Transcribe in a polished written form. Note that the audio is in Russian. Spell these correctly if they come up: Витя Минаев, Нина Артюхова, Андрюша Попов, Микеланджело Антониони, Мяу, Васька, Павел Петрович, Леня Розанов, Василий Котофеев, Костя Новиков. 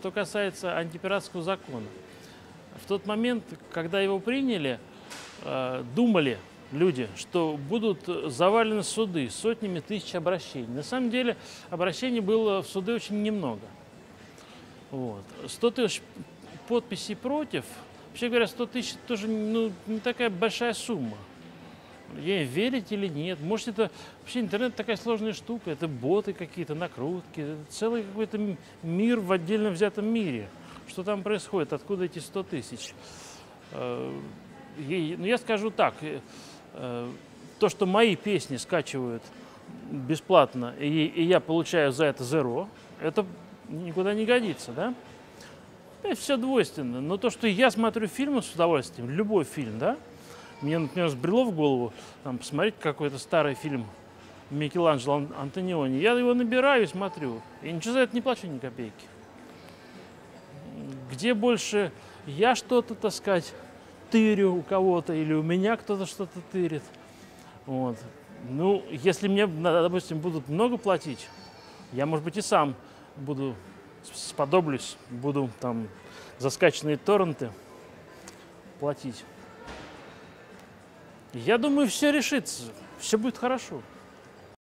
Что касается антипиратского закона, в тот момент, когда его приняли, думали люди, что будут завалены суды сотнями тысяч обращений. На самом деле обращений было в суды очень немного. Вот. 100 тысяч подписей против, вообще говоря, 100 тысяч тоже не такая большая сумма. Ей верить или нет? Может, это вообще интернет такая сложная штука, это боты какие-то, накрутки, это целый какой-то мир в отдельно взятом мире. Что там происходит, откуда эти 100 тысяч? Ну, я скажу так, то, что мои песни скачивают бесплатно, и я получаю за это зеро, это никуда не годится, да? Это все двойственно, но то, что я смотрю фильмы с удовольствием, любой фильм, да? Мне, например, сбрело в голову там, посмотреть какой-то старый фильм Микеланджело Антониони. Я его набираю и смотрю. И ничего за это не плачу ни копейки. Где больше я что-то, так сказать, тырю у кого-то, или у меня кто-то что-то тырит. Вот. Ну, если мне, допустим, будут много платить, я, может быть, и сам буду, сподоблюсь, буду там за скачанные торренты платить. Я думаю, все решится, все будет хорошо.